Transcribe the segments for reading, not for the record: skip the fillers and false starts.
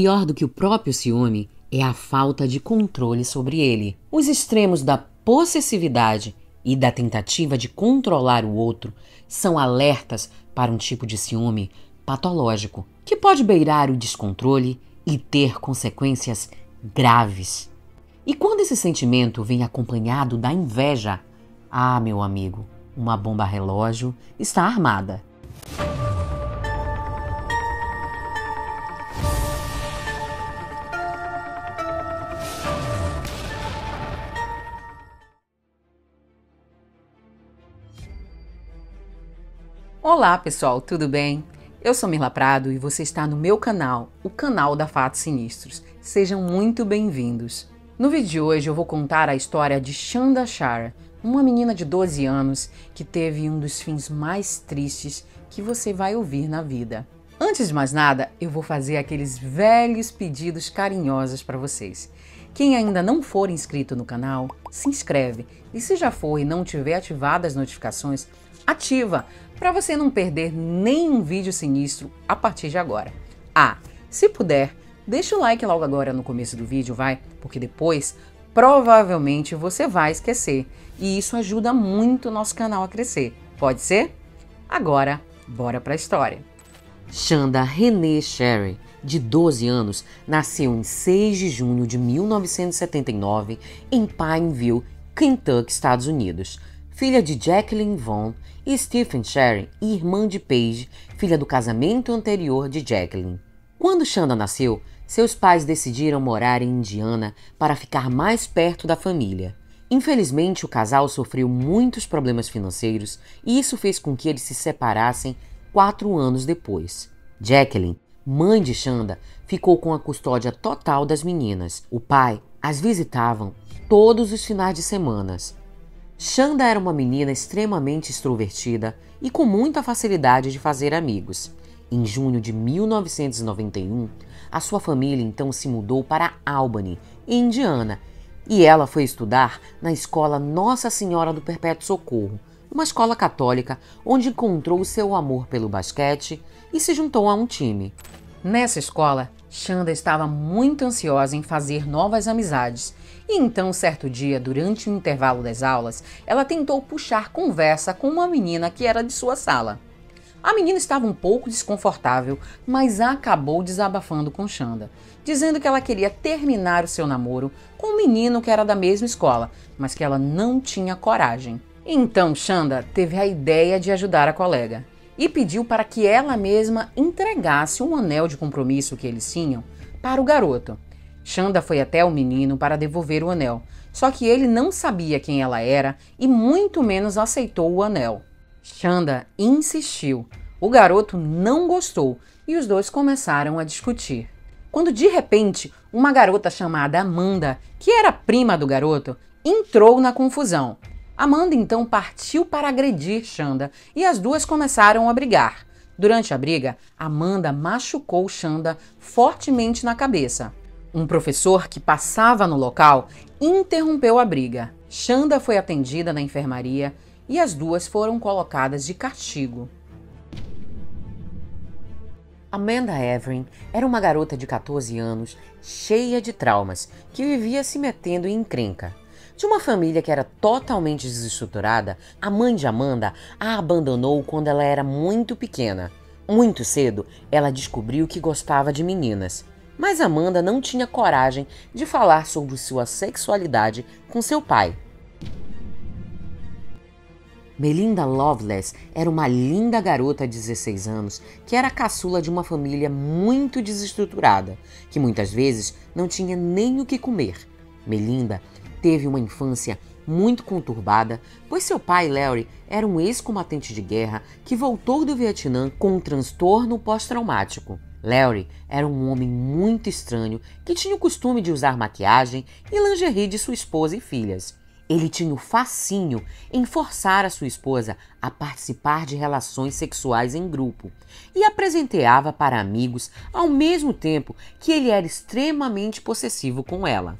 Pior do que o próprio ciúme é a falta de controle sobre ele. Os extremos da possessividade e da tentativa de controlar o outro são alertas para um tipo de ciúme patológico, que pode beirar o descontrole e ter consequências graves. E quando esse sentimento vem acompanhado da inveja, ah, meu amigo, uma bomba relógio está armada. Olá pessoal, tudo bem? Eu sou Mirla Prado e você está no meu canal, o canal da Fatos Sinistros. Sejam muito bem-vindos. No vídeo de hoje eu vou contar a história de Shanda Sharer, uma menina de 12 anos que teve um dos fins mais tristes que você vai ouvir na vida. Antes de mais nada, eu vou fazer aqueles velhos pedidos carinhosos para vocês. Quem ainda não for inscrito no canal, se inscreve. E se já for e não tiver ativadas as notificações, ativa, para você não perder nenhum vídeo sinistro a partir de agora. Ah, se puder, deixa o like logo agora no começo do vídeo, vai? Porque depois, provavelmente, você vai esquecer. E isso ajuda muito o nosso canal a crescer, pode ser? Agora, bora para a história. Shanda Renee Sharer, de 12 anos, nasceu em 6 de junho de 1979 em Pineville, Kentucky, Estados Unidos. Filha de Jacqueline Vaughn e Stephen Sharon e irmã de Paige, filha do casamento anterior de Jacqueline. Quando Shanda nasceu, seus pais decidiram morar em Indiana para ficar mais perto da família. Infelizmente, o casal sofreu muitos problemas financeiros e isso fez com que eles se separassem 4 anos depois. Jacqueline, mãe de Shanda, ficou com a custódia total das meninas. O pai as visitava todos os finais de semana. Shanda era uma menina extremamente extrovertida e com muita facilidade de fazer amigos. Em junho de 1991, a sua família então se mudou para Albany, em Indiana, e ela foi estudar na escola Nossa Senhora do Perpétuo Socorro, uma escola católica onde encontrou seu amor pelo basquete e se juntou a um time. Nessa escola, Shanda estava muito ansiosa em fazer novas amizades. E então, certo dia, durante o intervalo das aulas, ela tentou puxar conversa com uma menina que era de sua sala. A menina estava um pouco desconfortável, mas acabou desabafando com Shanda, dizendo que ela queria terminar o seu namoro com um menino que era da mesma escola, mas que ela não tinha coragem. Então, Shanda teve a ideia de ajudar a colega e pediu para que ela mesma entregasse um anel de compromisso que eles tinham para o garoto. Shanda foi até o menino para devolver o anel, só que ele não sabia quem ela era e muito menos aceitou o anel. Shanda insistiu. O garoto não gostou e os dois começaram a discutir. Quando de repente, uma garota chamada Amanda, que era prima do garoto, entrou na confusão. Amanda então partiu para agredir Shanda e as duas começaram a brigar. Durante a briga, Amanda machucou Shanda fortemente na cabeça. Um professor que passava no local interrompeu a briga. Shanda foi atendida na enfermaria e as duas foram colocadas de castigo. Amanda Heavrin era uma garota de 14 anos, cheia de traumas, que vivia se metendo em encrenca. De uma família que era totalmente desestruturada, a mãe de Amanda a abandonou quando ela era muito pequena. Muito cedo, ela descobriu que gostava de meninas. Mas Amanda não tinha coragem de falar sobre sua sexualidade com seu pai. Melinda Loveless era uma linda garota de 16 anos que era caçula de uma família muito desestruturada, que muitas vezes não tinha nem o que comer. Melinda teve uma infância muito conturbada, pois seu pai, Larry, era um ex-combatente de guerra que voltou do Vietnã com um transtorno pós-traumático. Larry era um homem muito estranho que tinha o costume de usar maquiagem e lingerie de sua esposa e filhas. Ele tinha o fascínio em forçar a sua esposa a participar de relações sexuais em grupo e a presenteava para amigos ao mesmo tempo que ele era extremamente possessivo com ela.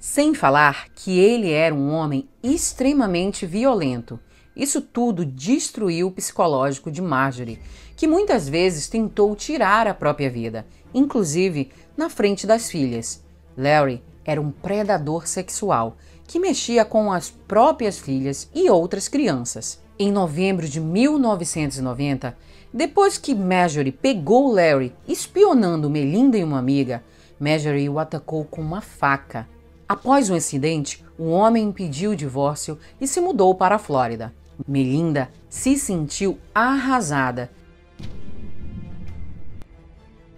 Sem falar que ele era um homem extremamente violento. Isso tudo destruiu o psicológico de Marjorie, que muitas vezes tentou tirar a própria vida, inclusive na frente das filhas. Larry era um predador sexual que mexia com as próprias filhas e outras crianças. Em novembro de 1990, depois que Marjorie pegou Larry espionando Melinda e uma amiga, Marjorie o atacou com uma faca. Após o incidente, o homem pediu o divórcio e se mudou para a Flórida. Melinda se sentiu arrasada.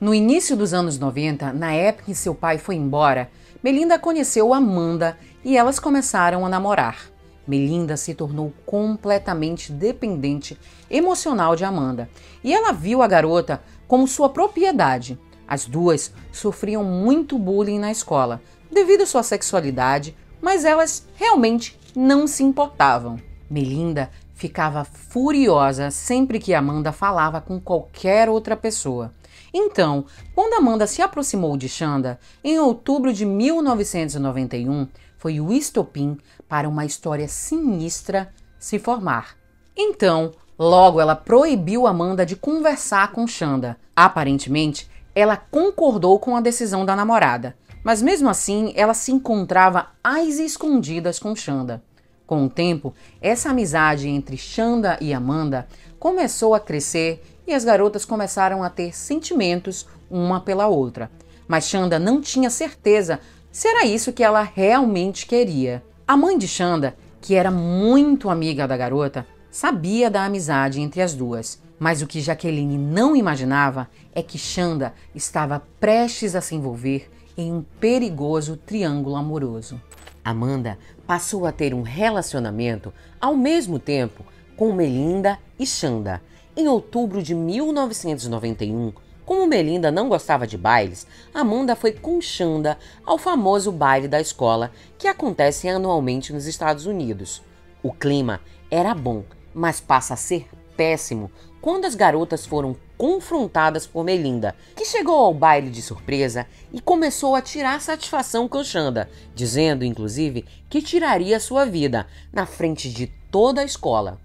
No início dos anos 90, na época em que seu pai foi embora, Melinda conheceu Amanda e elas começaram a namorar. Melinda se tornou completamente dependente emocional de Amanda e ela viu a garota como sua propriedade. As duas sofriam muito bullying na escola devido à sua sexualidade, mas elas realmente não se importavam. Melinda ficava furiosa sempre que Amanda falava com qualquer outra pessoa. Então, quando Amanda se aproximou de Shanda, em outubro de 1991, foi o estopim para uma história sinistra se formar. Então, logo ela proibiu Amanda de conversar com Shanda. Aparentemente, ela concordou com a decisão da namorada, mas mesmo assim ela se encontrava às escondidas com Shanda. Com o tempo, essa amizade entre Shanda e Amanda começou a crescer e as garotas começaram a ter sentimentos uma pela outra. Mas Shanda não tinha certeza se era isso que ela realmente queria. A mãe de Shanda, que era muito amiga da garota, sabia da amizade entre as duas. Mas o que Jacqueline não imaginava é que Shanda estava prestes a se envolver em um perigoso triângulo amoroso. Amanda passou a ter um relacionamento ao mesmo tempo com Melinda e Shanda. Em outubro de 1991, como Melinda não gostava de bailes, Amanda foi com Shanda ao famoso baile da escola que acontece anualmente nos Estados Unidos. O clima era bom, mas passa a ser péssimo quando as garotas foram confrontadas por Melinda, que chegou ao baile de surpresa e começou a tirar satisfação com Shanda, dizendo inclusive que tiraria sua vida na frente de toda a escola.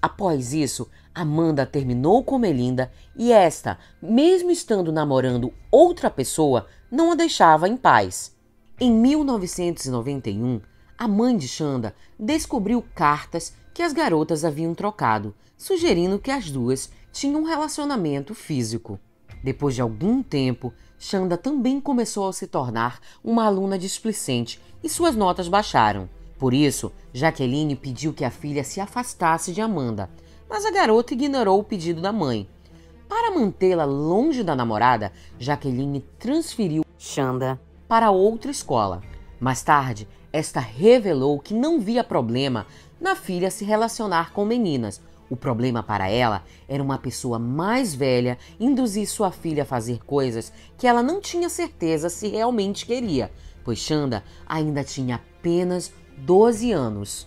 Após isso, Amanda terminou com Melinda e esta, mesmo estando namorando outra pessoa, não a deixava em paz. Em 1991, a mãe de Shanda descobriu cartas que as garotas haviam trocado, sugerindo que as duas tinham um relacionamento físico. Depois de algum tempo, Shanda também começou a se tornar uma aluna displicente e suas notas baixaram. Por isso, Jacqueline pediu que a filha se afastasse de Amanda, mas a garota ignorou o pedido da mãe. Para mantê-la longe da namorada, Jacqueline transferiu Shanda para outra escola. Mais tarde, esta revelou que não via problema na filha se relacionar com meninas. O problema para ela era uma pessoa mais velha induzir sua filha a fazer coisas que ela não tinha certeza se realmente queria, pois Shanda ainda tinha apenas 12 anos.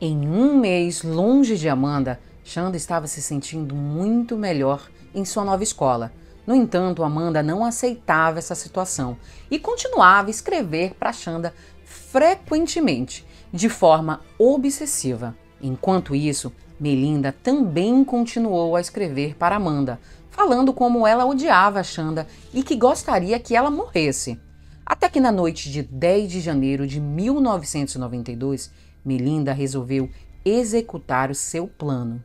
Em um mês longe de Amanda, Shanda estava se sentindo muito melhor em sua nova escola. No entanto, Amanda não aceitava essa situação e continuava a escrever para Shanda frequentemente, de forma obsessiva. Enquanto isso, Melinda também continuou a escrever para Amanda, falando como ela odiava Shanda e que gostaria que ela morresse. Até que na noite de 10 de janeiro de 1992, Melinda resolveu executar o seu plano.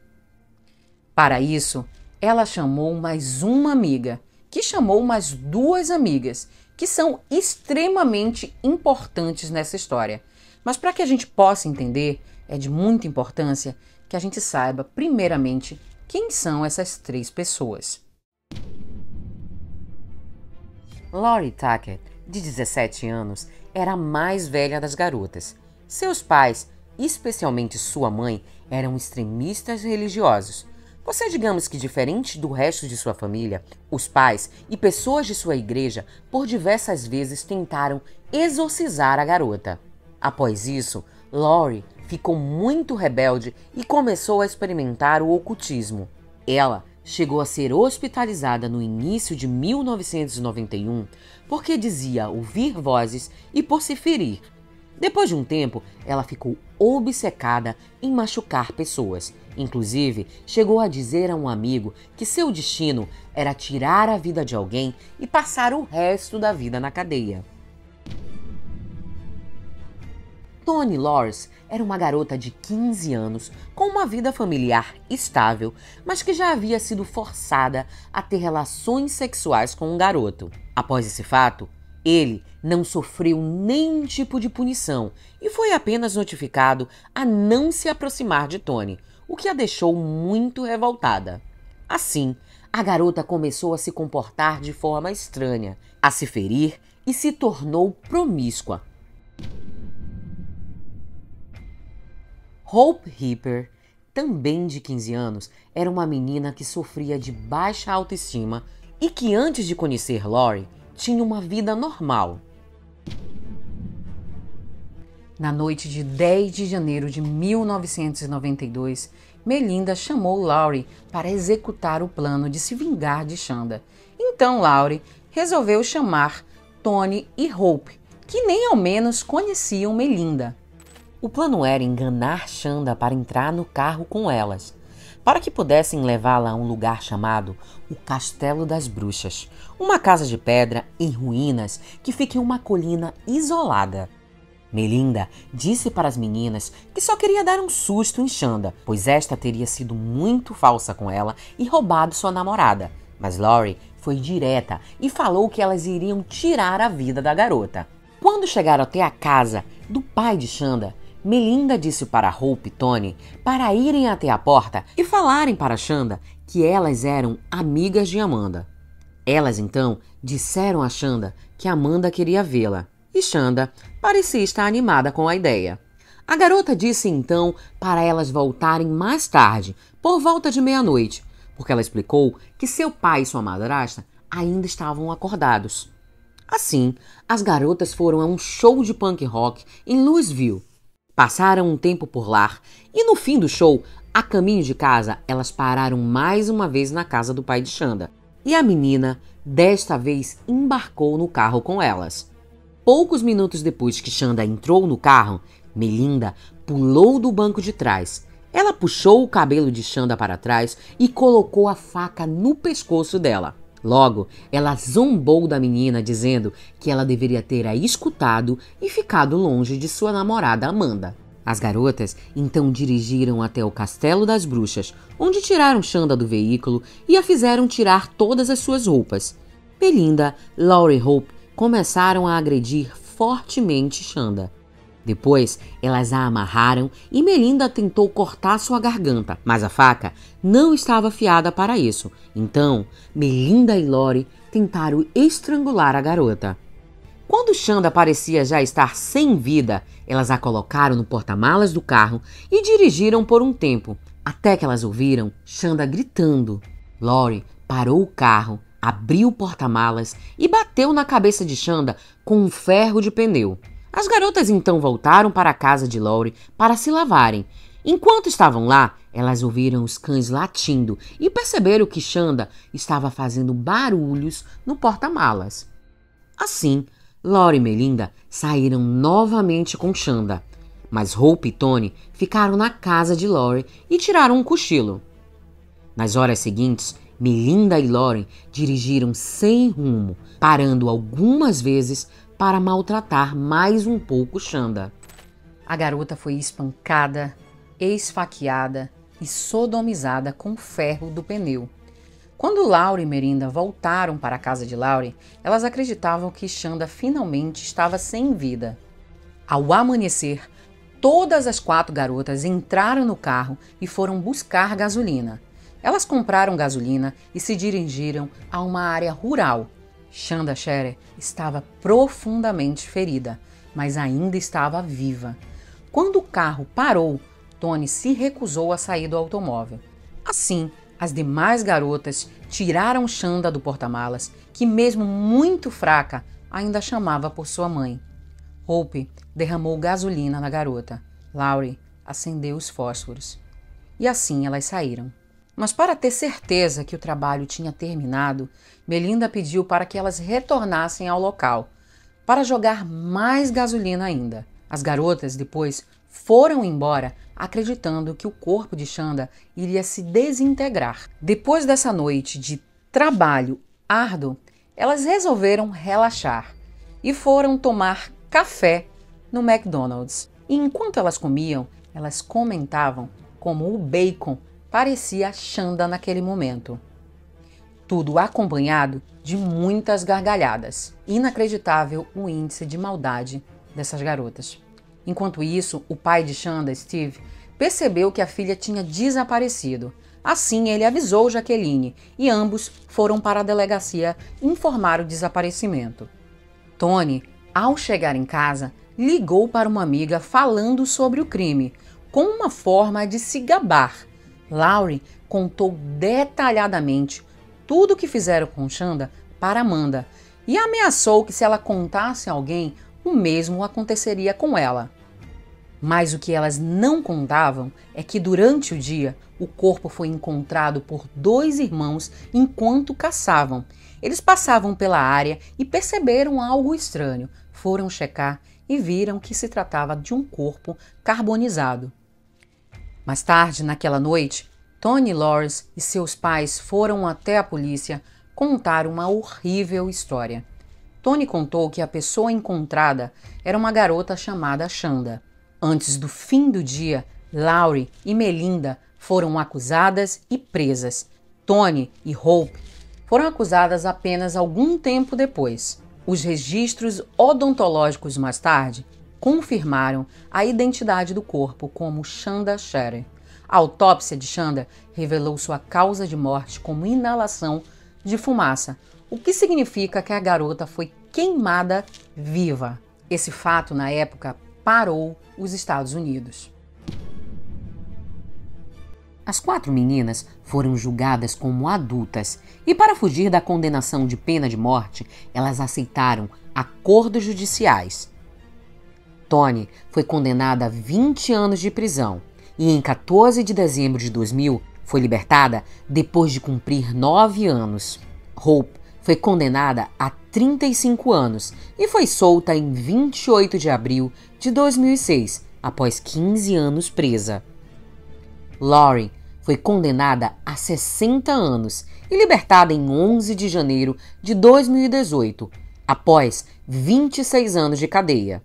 Para isso, ela chamou mais uma amiga, que chamou mais duas amigas, que são extremamente importantes nessa história. Mas para que a gente possa entender, é de muita importância que a gente saiba, primeiramente, quem são essas três pessoas. Laurie Tucker, de 17 anos, era a mais velha das garotas. Seus pais, especialmente sua mãe, eram extremistas religiosos. Você, digamos que diferente do resto de sua família, os pais e pessoas de sua igreja, por diversas vezes tentaram exorcizar a garota. Após isso, Laurie ficou muito rebelde e começou a experimentar o ocultismo. Ela chegou a ser hospitalizada no início de 1991 porque dizia ouvir vozes e por se ferir. Depois de um tempo, ela ficou obcecada em machucar pessoas. Inclusive, chegou a dizer a um amigo que seu destino era tirar a vida de alguém e passar o resto da vida na cadeia. Tony Lawrence era uma garota de 15 anos, com uma vida familiar estável, mas que já havia sido forçada a ter relações sexuais com um garoto. Após esse fato, ele não sofreu nenhum tipo de punição e foi apenas notificado a não se aproximar de Tony, o que a deixou muito revoltada. Assim, a garota começou a se comportar de forma estranha, a se ferir e se tornou promíscua. Hope Hipper, também de 15 anos, era uma menina que sofria de baixa autoestima e que, antes de conhecer Laurie, tinha uma vida normal. Na noite de 10 de janeiro de 1992, Melinda chamou Laurie para executar o plano de se vingar de Shanda. Então Laurie resolveu chamar Tony e Hope, que nem ao menos conheciam Melinda. O plano era enganar Shanda para entrar no carro com elas, para que pudessem levá-la a um lugar chamado o Castelo das Bruxas, uma casa de pedra em ruínas que fica em uma colina isolada. Melinda disse para as meninas que só queria dar um susto em Shanda, pois esta teria sido muito falsa com ela e roubado sua namorada, mas Laurie foi direta e falou que elas iriam tirar a vida da garota. Quando chegaram até a casa do pai de Shanda, Melinda disse para Hope e Tony para irem até a porta e falarem para Shanda que elas eram amigas de Amanda. Elas então disseram a Shanda que Amanda queria vê-la e Shanda parecia estar animada com a ideia. A garota disse então para elas voltarem mais tarde, por volta de meia-noite, porque ela explicou que seu pai e sua madrasta ainda estavam acordados. Assim, as garotas foram a um show de punk rock em Louisville. Passaram um tempo por lá e no fim do show, a caminho de casa, elas pararam mais uma vez na casa do pai de Shanda. E a menina, desta vez, embarcou no carro com elas. Poucos minutos depois que Shanda entrou no carro, Melinda pulou do banco de trás. Ela puxou o cabelo de Shanda para trás e colocou a faca no pescoço dela. Logo, ela zombou da menina dizendo que ela deveria ter a escutado e ficado longe de sua namorada Amanda. As garotas então dirigiram até o Castelo das Bruxas, onde tiraram Shanda do veículo e a fizeram tirar todas as suas roupas. Melinda, Laurie e Hope começaram a agredir fortemente Shanda. Depois, elas a amarraram e Melinda tentou cortar sua garganta, mas a faca não estava afiada para isso. Então, Melinda e Laurie tentaram estrangular a garota. Quando Shanda parecia já estar sem vida, elas a colocaram no porta-malas do carro e dirigiram por um tempo, até que elas ouviram Shanda gritando. Laurie parou o carro, abriu o porta-malas e bateu na cabeça de Shanda com um ferro de pneu. As garotas então voltaram para a casa de Laurie para se lavarem. Enquanto estavam lá, elas ouviram os cães latindo e perceberam que Shanda estava fazendo barulhos no porta-malas. Assim, Laurie e Melinda saíram novamente com Shanda, mas Hope e Tony ficaram na casa de Laurie e tiraram um cochilo. Nas horas seguintes, Melinda e Laurie dirigiram sem rumo, parando algumas vezes para maltratar mais um pouco Shanda. A garota foi espancada, esfaqueada e sodomizada com ferro do pneu. Quando Laurie e Melinda voltaram para a casa de Laurie, elas acreditavam que Shanda finalmente estava sem vida. Ao amanhecer, todas as 4 garotas entraram no carro e foram buscar gasolina. Elas compraram gasolina e se dirigiram a uma área rural. Shanda Sharer estava profundamente ferida, mas ainda estava viva. Quando o carro parou, Tony se recusou a sair do automóvel. Assim, as demais garotas tiraram Shanda do porta-malas, que mesmo muito fraca, ainda chamava por sua mãe. Hope derramou gasolina na garota. Laurie acendeu os fósforos. E assim elas saíram. Mas para ter certeza que o trabalho tinha terminado, Melinda pediu para que elas retornassem ao local, para jogar mais gasolina ainda. As garotas, depois, foram embora acreditando que o corpo de Shanda iria se desintegrar. Depois dessa noite de trabalho árduo, elas resolveram relaxar e foram tomar café no McDonald's. E enquanto elas comiam, elas comentavam como o bacon parecia Shanda naquele momento. Tudo acompanhado de muitas gargalhadas. Inacreditável o índice de maldade dessas garotas. Enquanto isso, o pai de Shanda, Steve, percebeu que a filha tinha desaparecido. Assim, ele avisou Jacqueline e ambos foram para a delegacia informar o desaparecimento. Tony, ao chegar em casa, ligou para uma amiga falando sobre o crime, com uma forma de se gabar. Laurie contou detalhadamente tudo o que fizeram com Shanda para Amanda e ameaçou que se ela contasse a alguém, o mesmo aconteceria com ela. Mas o que elas não contavam é que durante o dia o corpo foi encontrado por dois irmãos enquanto caçavam. Eles passavam pela área e perceberam algo estranho, foram checar e viram que se tratava de um corpo carbonizado. Mais tarde, naquela noite, Tony Lawrence e seus pais foram até a polícia contar uma horrível história. Tony contou que a pessoa encontrada era uma garota chamada Shanda. Antes do fim do dia, Laurie e Melinda foram acusadas e presas. Tony e Hope foram acusadas apenas algum tempo depois. Os registros odontológicos mais tarde confirmaram a identidade do corpo como Shanda Sharer. A autópsia de Shanda revelou sua causa de morte como inalação de fumaça, o que significa que a garota foi queimada viva. Esse fato, na época, parou os Estados Unidos. As quatro meninas foram julgadas como adultas e, para fugir da condenação de pena de morte, elas aceitaram acordos judiciais. Tony foi condenada a 20 anos de prisão. E em 14 de dezembro de 2000 foi libertada depois de cumprir 9 anos. Hope foi condenada a 35 anos e foi solta em 28 de abril de 2006, após 15 anos presa. Laurie foi condenada a 60 anos e libertada em 11 de janeiro de 2018, após 26 anos de cadeia.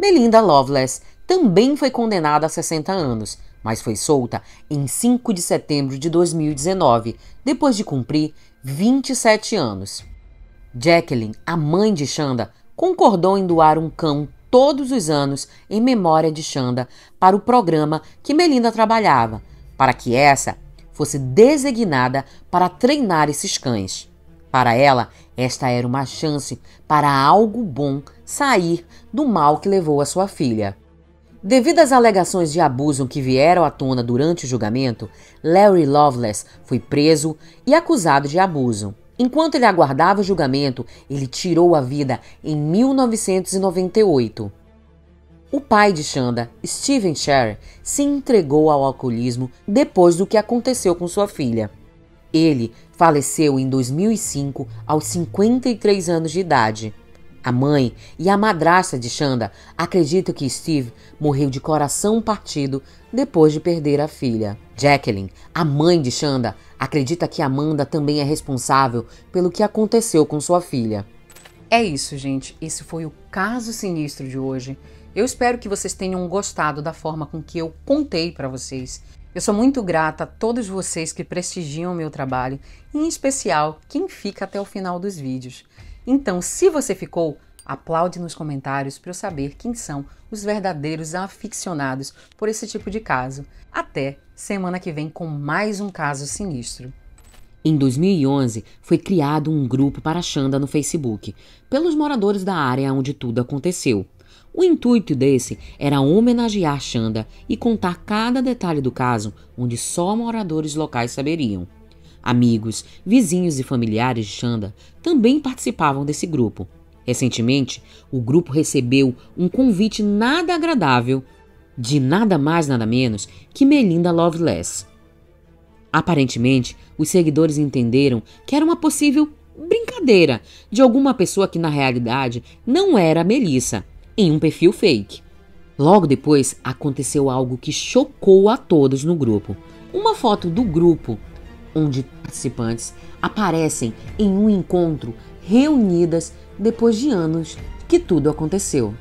Melinda Loveless também foi condenada a 60 anos, mas foi solta em 5 de setembro de 2019, depois de cumprir 27 anos. Jacqueline, a mãe de Shanda, concordou em doar um cão todos os anos em memória de Shanda para o programa que Melinda trabalhava, para que essa fosse designada para treinar esses cães. Para ela, esta era uma chance para algo bom sair do mal que levou a sua filha. Devido às alegações de abuso que vieram à tona durante o julgamento, Larry Loveless foi preso e acusado de abuso. Enquanto ele aguardava o julgamento, ele tirou a vida em 1998. O pai de Shanda, Stephen Sharon, se entregou ao alcoolismo depois do que aconteceu com sua filha. Ele faleceu em 2005 aos 53 anos de idade. A mãe e a madrasta de Shanda acreditam que Steve morreu de coração partido depois de perder a filha. Jacqueline, a mãe de Shanda, acredita que Amanda também é responsável pelo que aconteceu com sua filha. É isso, gente. Esse foi o caso sinistro de hoje. Eu espero que vocês tenham gostado da forma com que eu contei para vocês. Eu sou muito grata a todos vocês que prestigiam o meu trabalho, em especial quem fica até o final dos vídeos. Então, se você ficou, aplaude nos comentários para eu saber quem são os verdadeiros aficionados por esse tipo de caso. Até semana que vem com mais um caso sinistro. Em 2011, foi criado um grupo para Shanda no Facebook, pelos moradores da área onde tudo aconteceu. O intuito desse era homenagear Shanda e contar cada detalhe do caso onde só moradores locais saberiam. Amigos, vizinhos e familiares de Shanda também participavam desse grupo. Recentemente, o grupo recebeu um convite nada agradável de nada mais nada menos que Melinda Loveless. Aparentemente, os seguidores entenderam que era uma possível brincadeira de alguma pessoa que na realidade não era a Melissa, em um perfil fake. Logo depois, aconteceu algo que chocou a todos no grupo. Uma foto do grupo, onde participantes aparecem em um encontro reunidas depois de anos que tudo aconteceu.